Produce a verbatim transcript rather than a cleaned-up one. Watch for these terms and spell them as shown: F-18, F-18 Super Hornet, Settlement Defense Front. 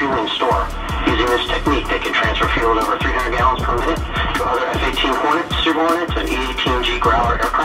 fueling store. Using this technique, they can transfer fuel at over three hundred gallons per minute to other F eighteen Hornets, Super Hornets, and E eighteen G Growler aircraft.